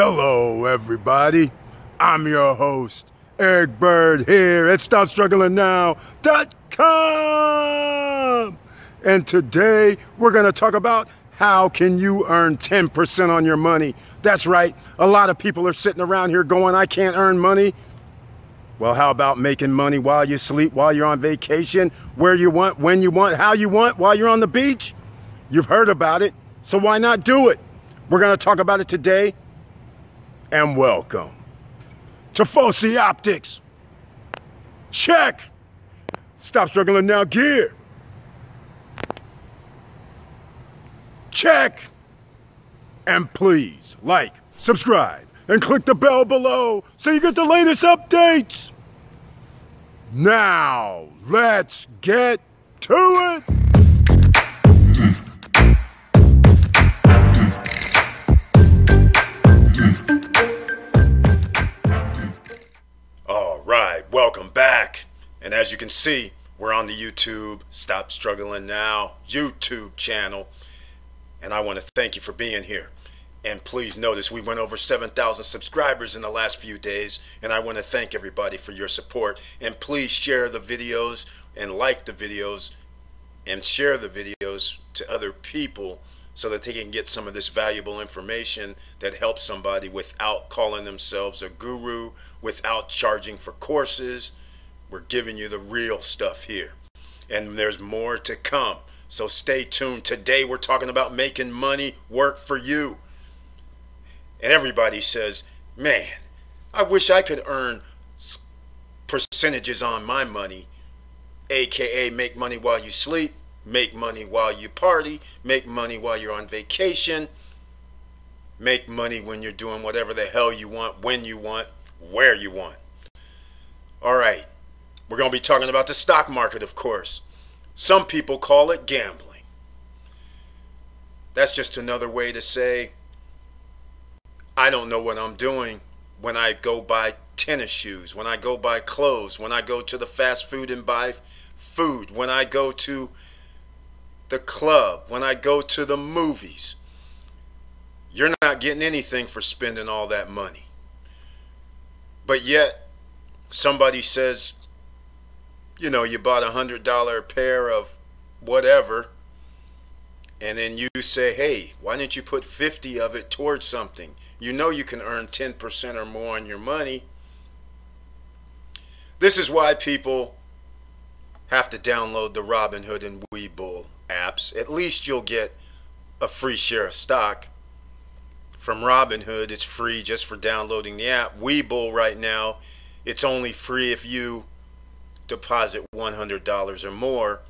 Hello, everybody. I'm your host, Eric Bird, here at StopStrugglingNow.com. And today, we're going to talk about how can you earn 10% on your money. That's right. A lot of people are sitting around here going, I can't earn money. Well, how about making money while you sleep, while you're on vacation, where you want, when you want, how you want, while you're on the beach? You've heard about it, so why not do it? We're going to talk about it today. And welcome to Tifosi Optics. Check. Stop Struggling Now gear. Check. And please like, subscribe, and click the bell below so you get the latest updates. Now, let's get to it. Welcome back, and as you can see, we're on the YouTube Stop Struggling Now YouTube channel, and I want to thank you for being here. And please notice we went over 7,000 subscribers in the last few days, and I want to thank everybody for your support. And please share the videos and like the videos and share the videos to other people so that they can get some of this valuable information that helps somebody without calling themselves a guru, without charging for courses. We're giving you the real stuff here. And there's more to come. So stay tuned. Today we're talking about making money work for you. And everybody says, man, I wish I could earn percentages on my money, aka make money while you sleep. Make money while you party, make money while you're on vacation, make money when you're doing whatever the hell you want, when you want, where you want. All right, we're going to be talking about the stock market, of course. Some people call it gambling. That's just another way to say, I don't know what I'm doing when I go buy tennis shoes, when I go buy clothes, when I go to the fast food and buy food, when I go to the club, when I go to the movies. You're not getting anything for spending all that money. But yet, somebody says, you know, you bought $100 pair of whatever, and then you say, hey, why didn't you put 50 of it towards something? You know you can earn 10% or more on your money. This is why people have to download the Robinhood and Webull apps. At least you'll get a free share of stock. From Robinhood, it's free just for downloading the app. Webull right now, it's only free if you deposit $100 or more.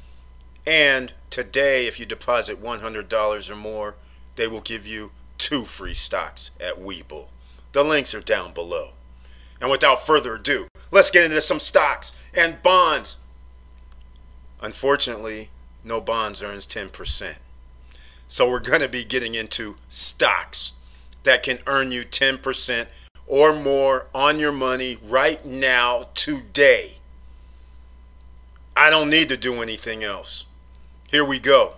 And today, if you deposit $100 or more, they will give you 2 free stocks at Webull. The links are down below. And without further ado, let's get into some stocks and bonds. Unfortunately, no bonds earns 10%. So we're going to be getting into stocks that can earn you 10% or more on your money right now, today. I don't need to do anything else. Here we go.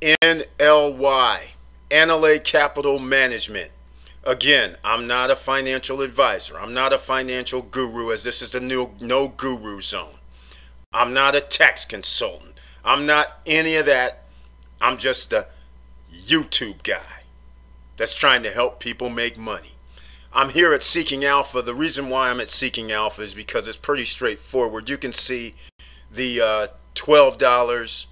NLY, Annaly Capital Management. Again, I'm not a financial advisor. I'm not a financial guru, as this is the new no guru zone. I'm not a tax consultant. I'm not any of that. I'm just a YouTube guy that's trying to help people make money. I'm here at Seeking Alpha. The reason why I'm at Seeking Alpha is because it's pretty straightforward. You can see the $12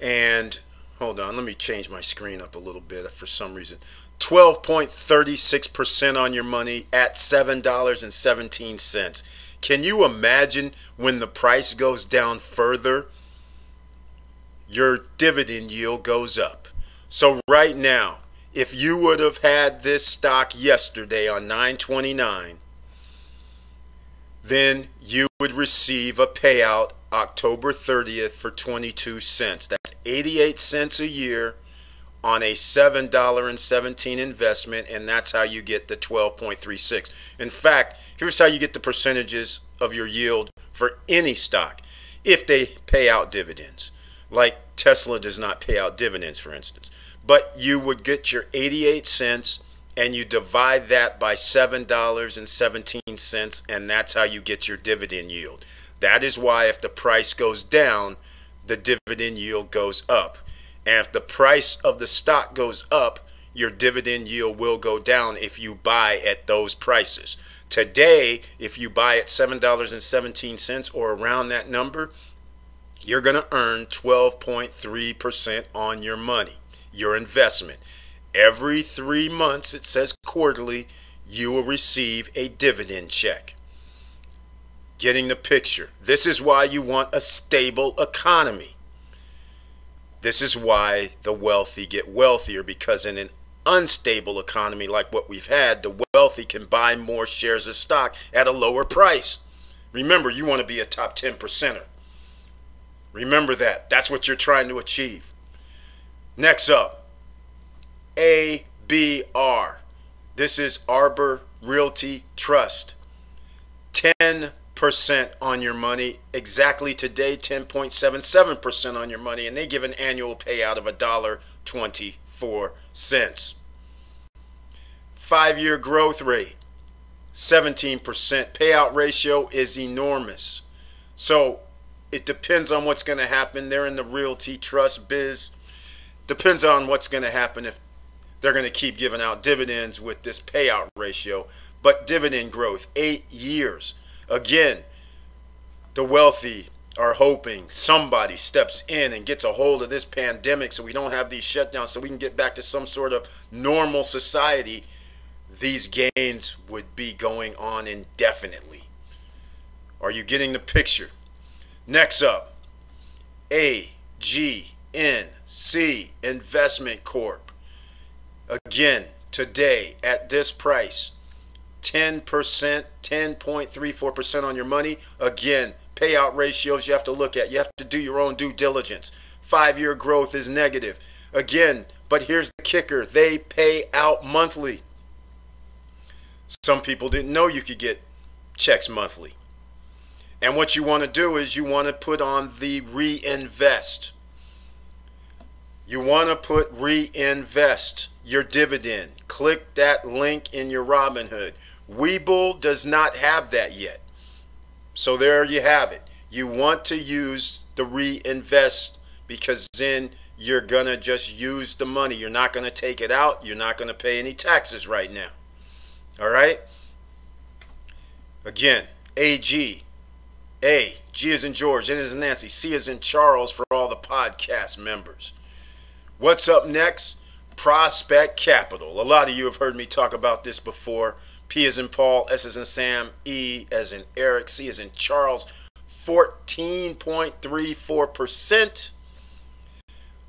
and hold on, let me change my screen up a little bit for some reason. 12.36% on your money at $7.17. Can you imagine when the price goes down further, your dividend yield goes up? So right now, if you would have had this stock yesterday on 9/29, then you would receive a payout October 30th for 22 cents. That's 88 cents a year on a $7.17 investment, and that's how you get the 12.36. In fact, here's how you get the percentages of your yield for any stock if they pay out dividends. Like Tesla does not pay out dividends, for instance. but you would get your 88 cents and you divide that by $7.17, and that's how you get your dividend yield. That is why if the price goes down, the dividend yield goes up. And if the price of the stock goes up, your dividend yield will go down if you buy at those prices. Today, if you buy at $7.17 or around that number, you're going to earn 12.3% on your money, your investment. Every 3 months, it says quarterly, you will receive a dividend check. Getting the picture. This is why you want a stable economy. This is why the wealthy get wealthier, because in an unstable economy like what we've had, the wealthy can buy more shares of stock at a lower price. Remember, you want to be a top 10%er. Remember that. That's what you're trying to achieve. Next up, ABR. This is Arbor Realty Trust. 10% on your money. Exactly today, 10.77% on your money, and they give an annual payout of $1.24. 5-year growth rate, 17%. Payout ratio is enormous. So it depends on what's going to happen. They're in the realty trust biz. Depends on what's going to happen if they're going to keep giving out dividends with this payout ratio. But dividend growth, 8 years. Again, the wealthy are hoping somebody steps in and gets a hold of this pandemic so we don't have these shutdowns, so we can get back to some sort of normal society. These gains would be going on indefinitely. Are you getting the picture? Next up, AGNC Investment Corp. Again, today at this price, 10%, 10.34% on your money. Again, payout ratios you have to look at. You have to do your own due diligence. 5-year growth is negative. Again, but here's the kicker. They pay out monthly. Some people didn't know you could get checks monthly. And what you want to do is you want to put on the reinvest. You want to put reinvest your dividend. Click that link in your Robinhood. Webull does not have that yet. So there you have it. You want to use the reinvest, because then you're going to just use the money. You're not going to take it out. You're not going to pay any taxes right now. All right? Again, AG. A, G is in George, N is in Nancy, C is in Charles for all the podcast members. What's up next? Prospect Capital. A lot of you have heard me talk about this before. P is in Paul, S is in Sam, E as in Eric, C is in Charles, 14.34%.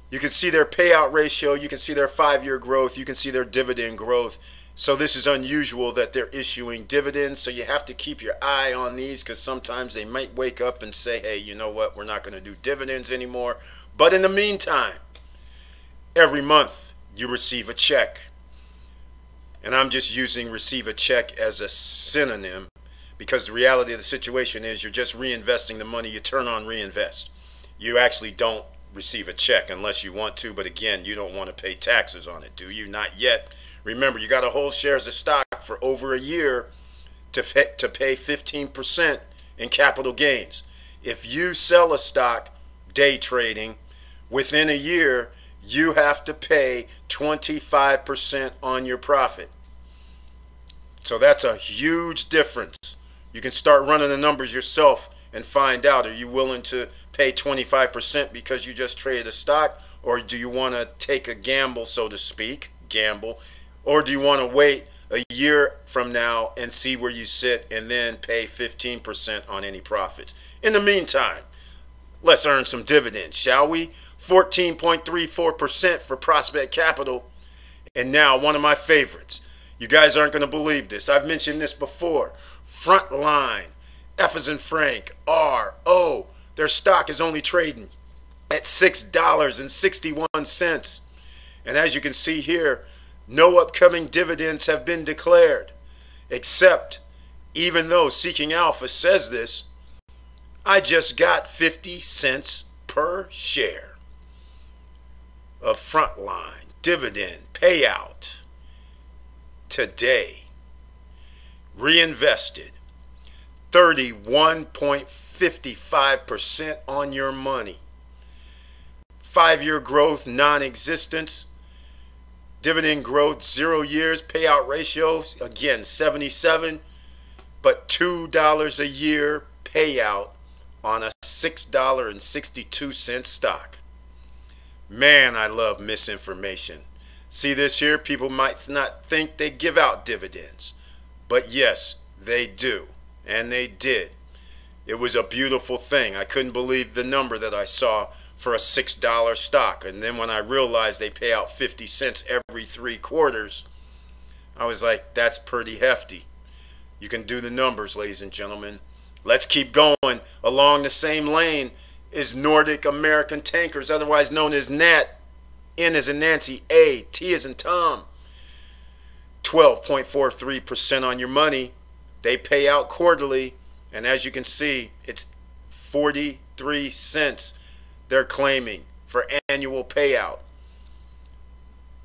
You can see their payout ratio. You can see their 5-year growth. You can see their dividend growth. So this is unusual that they're issuing dividends. So you have to keep your eye on these, because sometimes they might wake up and say, hey, you know what? We're not going to do dividends anymore. But in the meantime, every month you receive a check. And I'm just using receive a check as a synonym, because the reality of the situation is you're just reinvesting the money. You turn on reinvest. You actually don't receive a check unless you want to. But again, you don't want to pay taxes on it, do you? Not yet. Remember, you got to hold shares of stock for over a year to pay 15% in capital gains. If you sell a stock day trading, within a year, you have to pay 25% on your profit. So that's a huge difference. You can start running the numbers yourself and find out, are you willing to pay 25% because you just traded a stock, or do you want to take a gamble, so to speak, or do you want to wait a year from now and see where you sit and then pay 15% on any profits? In the meantime, let's earn some dividends, shall we? 14.34% for Prospect Capital. And now one of my favorites. You guys aren't going to believe this. I've mentioned this before. Frontline, F as in Frank, R, O. Their stock is only trading at $6.61. And as you can see here, no upcoming dividends have been declared, except, even though Seeking Alpha says this, I just got 50 cents per share of Frontline. dividend payout today, reinvested 31.55% on your money. 5-year growth non-existent, dividend growth 0 years, payout ratio again 77, but $2 a year payout on a $6.62 stock. Man, I love misinformation. See this here? People might not think they give out dividends, but yes, they do, and they did. It was a beautiful thing. I couldn't believe the number that I saw for a $6 stock, and then when I realized they pay out 50 cents every 3 quarters, I was like, that's pretty hefty. You can do the numbers, ladies and gentlemen. Let's keep going along the same lane. Is Nordic American Tankers, otherwise known as NAT, N as in Nancy, A, T as in Tom. 12.43% on your money. They pay out quarterly, and as you can see, it's 43 cents they're claiming for annual payout.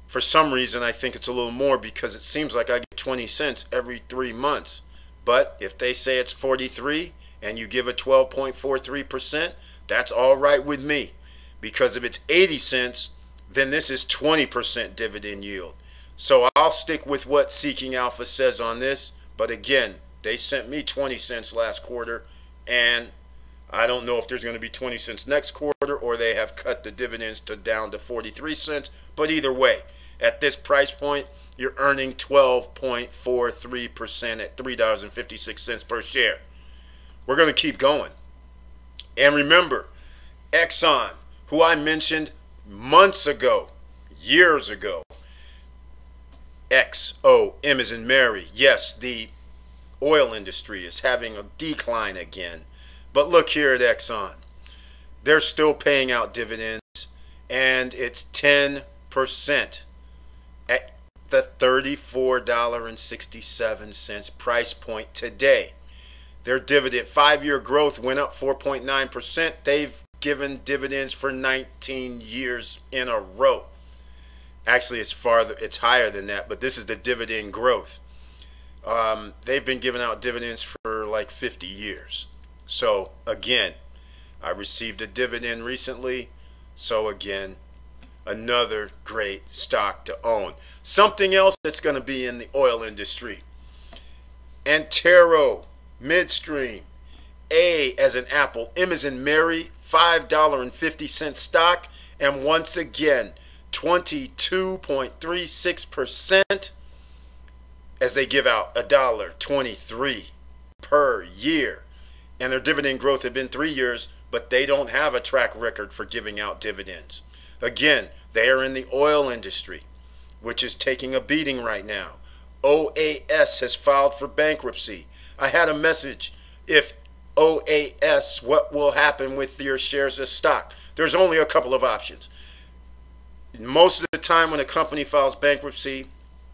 For some reason, I think it's a little more because it seems like I get 20 cents every 3 months. But if they say it's 43 and you give a 12.43%, that's all right with me, because if it's 80 cents, then this is 20% dividend yield. So I'll stick with what Seeking Alpha says on this. But again, they sent me 20 cents last quarter, and I don't know if there's going to be 20 cents next quarter, or they have cut the dividends to down to 43 cents. But either way, at this price point, you're earning 12.43% at $3.56 per share. We're going to keep going. And remember, Exxon, who I mentioned months ago, years ago, XOM as in Mary. Yes, the oil industry is having a decline again. But look here at Exxon. They're still paying out dividends, and it's 10% at the $34.67 price point today. Their dividend 5-year growth went up 4.9%. They've given dividends for 19 years in a row. Actually, it's higher than that, but this is the dividend growth. They've been giving out dividends for like 50 years. So again, I received a dividend recently. So again, another great stock to own. Something else that's going to be in the oil industry. Antero Midstream, A as in Apple, M as in Mary, $5.50 stock. And once again, 22.36% as they give out $1.23 per year. And their dividend growth had been 3 years, but they don't have a track record for giving out dividends. Again, they are in the oil industry, which is taking a beating right now. OAS has filed for bankruptcy. I had a message, if OAS, what will happen with your shares of stock? There's only a couple of options. Most of the time when a company files bankruptcy,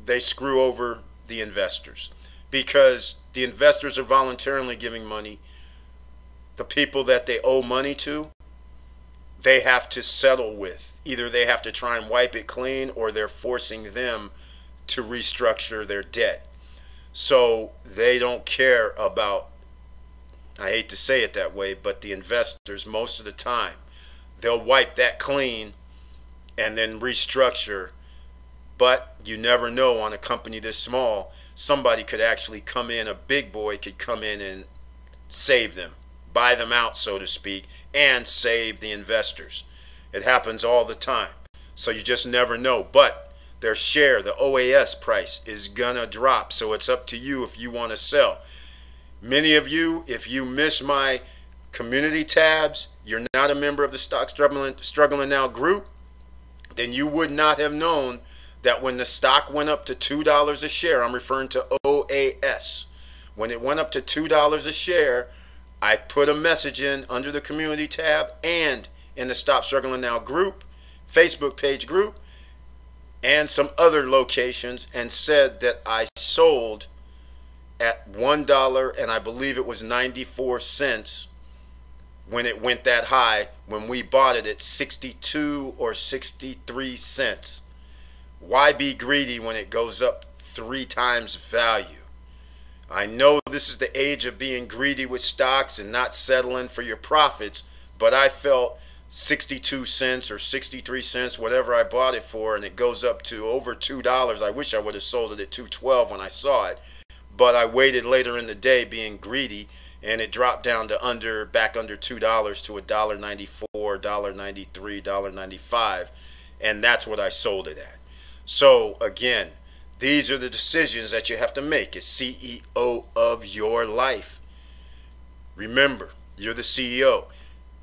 they screw over the investors, because the investors are voluntarily giving money. The people that they owe money to, they have to settle with. Either they have to try and wipe it clean, or they're forcing them to restructure their debt. So they don't care about, I hate to say it that way, but the investors most of the time, they'll wipe that clean and then restructure. But you never know on a company this small, somebody could actually come in, a big boy could come in and save them, buy them out, so to speak, and save the investors. It happens all the time. So you just never know. But their share, the OAS price, is going to drop. So it's up to you if you want to sell. Many of you, if you miss my community tabs, you're not a member of the Stock Struggling Now group, then you would not have known that when the stock went up to $2 a share, I'm referring to OAS, when it went up to $2 a share, I put a message in under the community tab and in the Stop Struggling Now group, Facebook page group, and some other locations, and said that I sold at $1 and I believe it was 94 cents when it went that high, when we bought it at 62 or 63 cents. Why be greedy when it goes up 3 times value? I know this is the age of being greedy with stocks and not settling for your profits, but I felt 62 cents or 63 cents, whatever I bought it for, and it goes up to over $2. I wish I would have sold it at $2.12 when I saw it, but I waited later in the day being greedy, and it dropped down to back under $2 to $1.94, $1.93, $1.95, and that's what I sold it at. So again, these are the decisions that you have to make as CEO of your life. Remember, you're the CEO.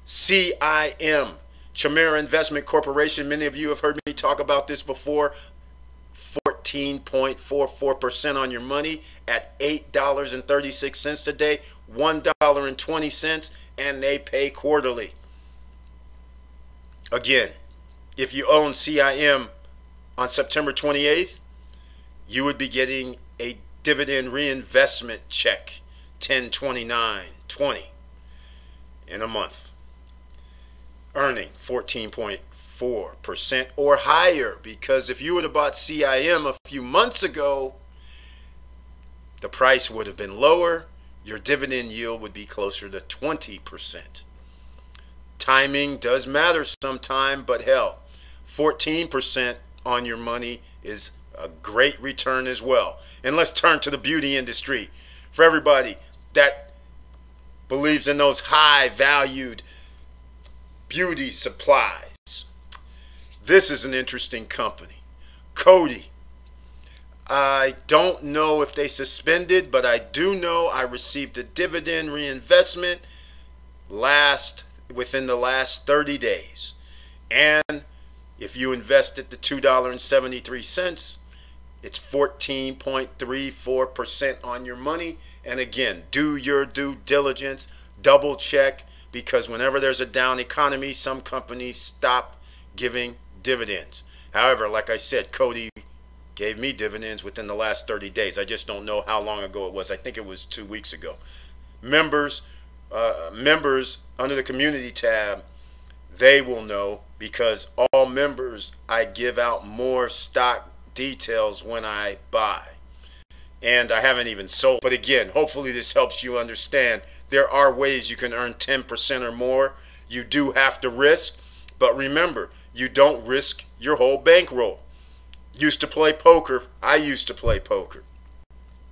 CIM, Chimera Investment Corporation, many of you have heard me talk about this before, 14.44% on your money at $8.36 today, $1.20, and they pay quarterly. Again, if you own CIM on September 28th, you would be getting a dividend reinvestment check, 10/29/20, in a month, earning 14.4% or higher, because if you would have bought CIM a few months ago, the price would have been lower. Your dividend yield would be closer to 20%. Timing does matter sometime, but hell, 14% on your money is a great return as well. And let's turn to the beauty industry. For everybody that believes in those high valued beauty supplies, this is an interesting company, Cody. I don't know if they suspended, but I do know I received a dividend reinvestment within the last 30 days. And if you invested the $2.73, it's 14.34% on your money. And again, do your due diligence, double check, because whenever there's a down economy, some companies stop giving dividends. However, like I said, Cody gave me dividends within the last 30 days. I just don't know how long ago it was. I think it was 2 weeks ago. Members under the community tab, they will know, because all members, I give out more stock details when I buy. And I haven't even sold. But again, hopefully this helps you understand there are ways you can earn 10% or more. You do have to risk, but remember, you don't risk your whole bankroll. Used to play poker. I used to play poker.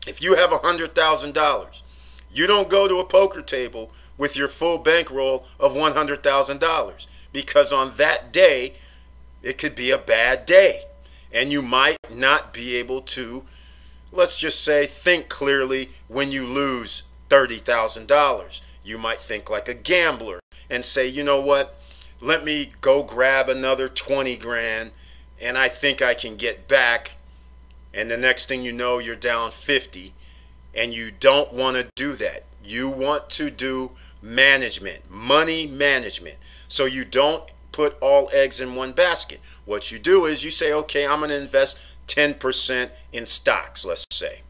If you have $100,000, you don't go to a poker table with your full bankroll of $100,000, because on that day, it could be a bad day, and you might not be able to, let's just say, think clearly when you lose $30,000. You might think like a gambler and say, you know what, let me go grab another 20 grand and I think I can get back. And the next thing you know, you're down 50, and you don't want to do that. You want to do management, money management. So you don't put all eggs in one basket. What you do is you say, okay, I'm going to invest 10% in stocks, let's say.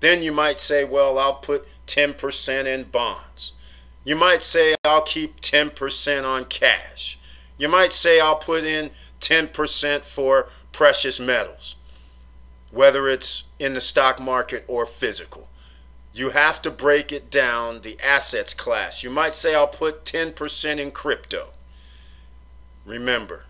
Then you might say, well, I'll put 10% in bonds. You might say, I'll keep 10% on cash. You might say, I'll put in 10% for precious metals, whether it's in the stock market or physical. You have to break it down, the assets class. You might say, I'll put 10% in crypto. Remember,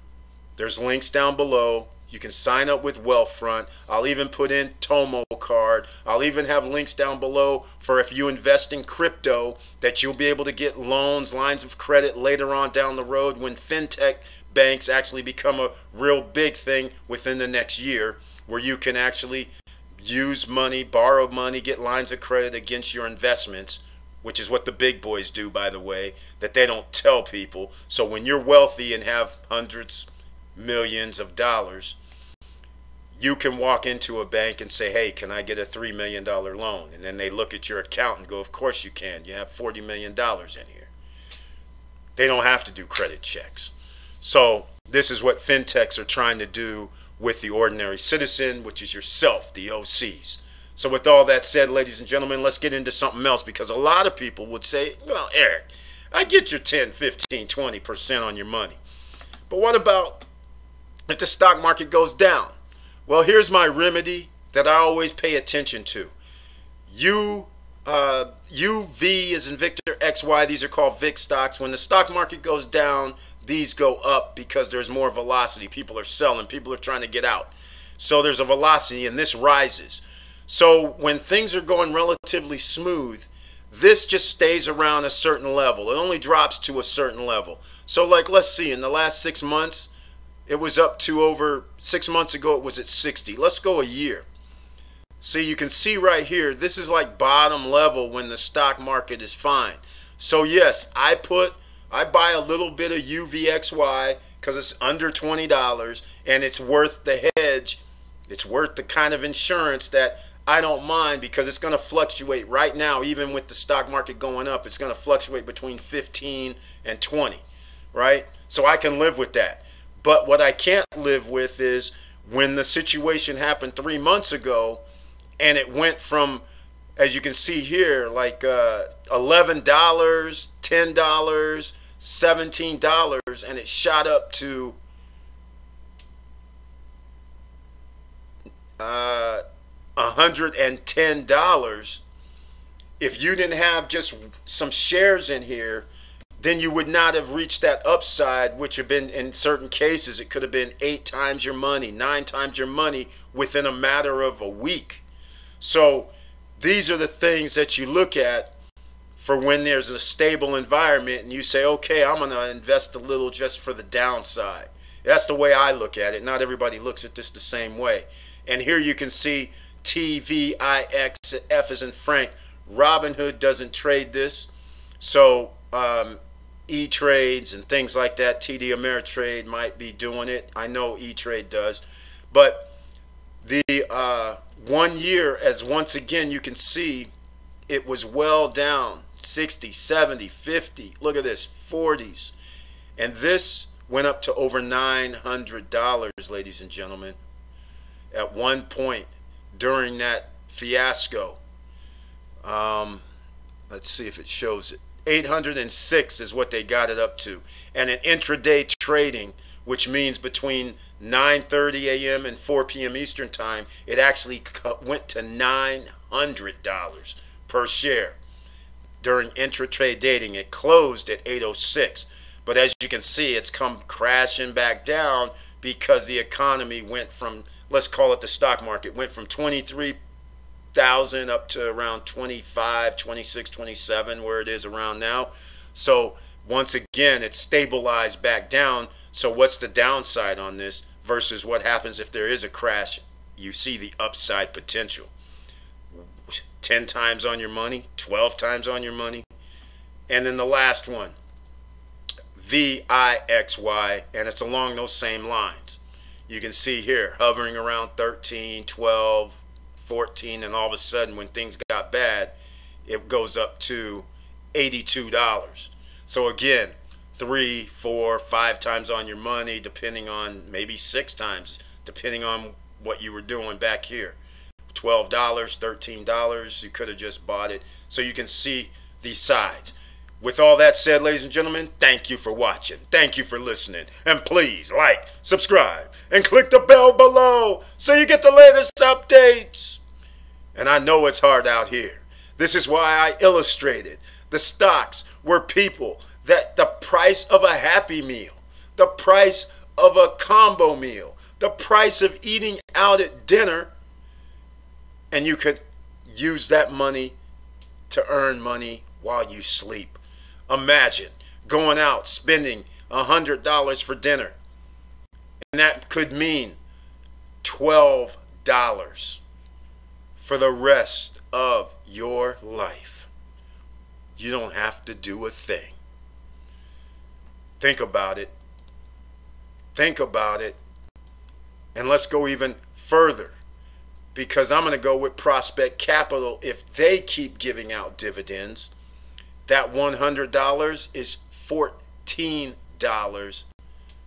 there's links down below. You can sign up with Wealthfront. I'll even put in Tomo Card. I'll even have links down below for if you invest in crypto, that you'll be able to get loans, lines of credit later on down the road when fintech banks actually become a real big thing within the next year, where you can actually use money, borrow money, get lines of credit against your investments, which is what the big boys do, by the way, that they don't tell people. So when you're wealthy and have hundreds, millions of dollars, you can walk into a bank and say, hey, can I get a $3 million loan? And then they look at your account and go, of course you can. You have $40 million in here. They don't have to do credit checks. So this is what fintechs are trying to do with the ordinary citizen, which is yourself, the OCs. So with all that said, ladies and gentlemen, let's get into something else, because a lot of people would say, well, Eric, I get your 10, 15, 20% on your money. But what about if the stock market goes down? Well, here's my remedy that I always pay attention to. UV is in Victor, XY. These are called VIX stocks. When the stock market goes down, these go up because there's more velocity. People are selling. People are trying to get out. So there's a velocity, and this rises. So when things are going relatively smooth, this just stays around a certain level. It only drops to a certain level. So like, let's see, in the last 6 months, it was up to over 6 months ago, it was at 60. Let's go a year. See, you can see right here, this is like bottom level when the stock market is fine. So yes, I buy a little bit of UVXY because it's under $20 and it's worth the hedge. It's worth the kind of insurance that I don't mind, because it's going to fluctuate right now. Even with the stock market going up, it's going to fluctuate between 15 and 20, right? So I can live with that. But what I can't live with is when the situation happened 3 months ago and it went from, as you can see here, like $11, $10, $17, and it shot up to $110. If you didn't have just some shares in here, then you would not have reached that upside, which have been, in certain cases, it could have been 8 times your money, 9 times your money within a matter of a week. So these are the things that you look at for when there's a stable environment and you say, okay, I'm going to invest a little just for the downside. That's the way I look at it. Not everybody looks at this the same way. And here you can see TVIX, F as in Frank. Robinhood doesn't trade this. So E-Trades and things like that, TD Ameritrade might be doing it. I know E-Trade does. But the 1 year, as once again you can see, it was well down, 60, 70, 50. Look at this, 40s. And this went up to over $900, ladies and gentlemen, at one point during that fiasco. Let's see if it shows it. 806 is what they got it up to. And in intraday trading, which means between 9:30 a.m. and 4 p.m. Eastern time, it actually went to $900 per share during intraday trading. It closed at 806. But as you can see, it's come crashing back down because the economy went from, let's call it the stock market, went from 23,000 up to around 25, 26, 27, where it is around now. So once again, it's stabilized back down. So what's the downside on this versus what happens if there is a crash? You see the upside potential. 10 times on your money, 12 times on your money. And then the last one, VIXY, and it's along those same lines. You can see here hovering around 13, 12, 14, and all of a sudden when things got bad, it goes up to $82. So again, 3, 4, 5 times on your money, depending on, maybe 6 times, depending on what you were doing back here. $12, $13, you could have just bought it. So you can see these sides. With all that said, ladies and gentlemen, thank you for watching. Thank you for listening. And please like, subscribe, and click the bell below so you get the latest updates. And I know it's hard out here. This is why I illustrated the stocks were people that the price of a Happy Meal, the price of a combo meal, the price of eating out at dinner, and you could use that money to earn money while you sleep. Imagine going out spending $100 for dinner, and that could mean $12 for the rest of your life. You don't have to do a thing. Think about it. Think about it. And let's go even further, because I'm going to go with Prospect Capital. If they keep giving out dividends, that $100 is $14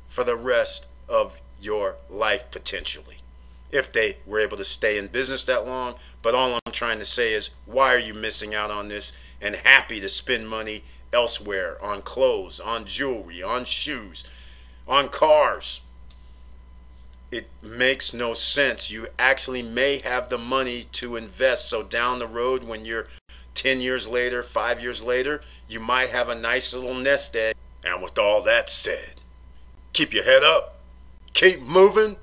for the rest of your life, potentially, if they were able to stay in business that long. But all I'm trying to say is, why are you missing out on this and happy to spend money elsewhere on clothes, on jewelry, on shoes, on cars? it makes no sense. You actually may have the money to invest. So down the road, when you're 10 years later, 5 years later, you might have a nice little nest egg. And with all that said, keep your head up, keep moving,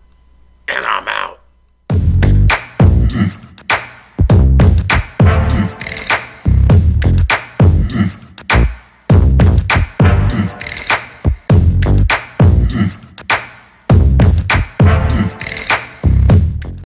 and I'm out.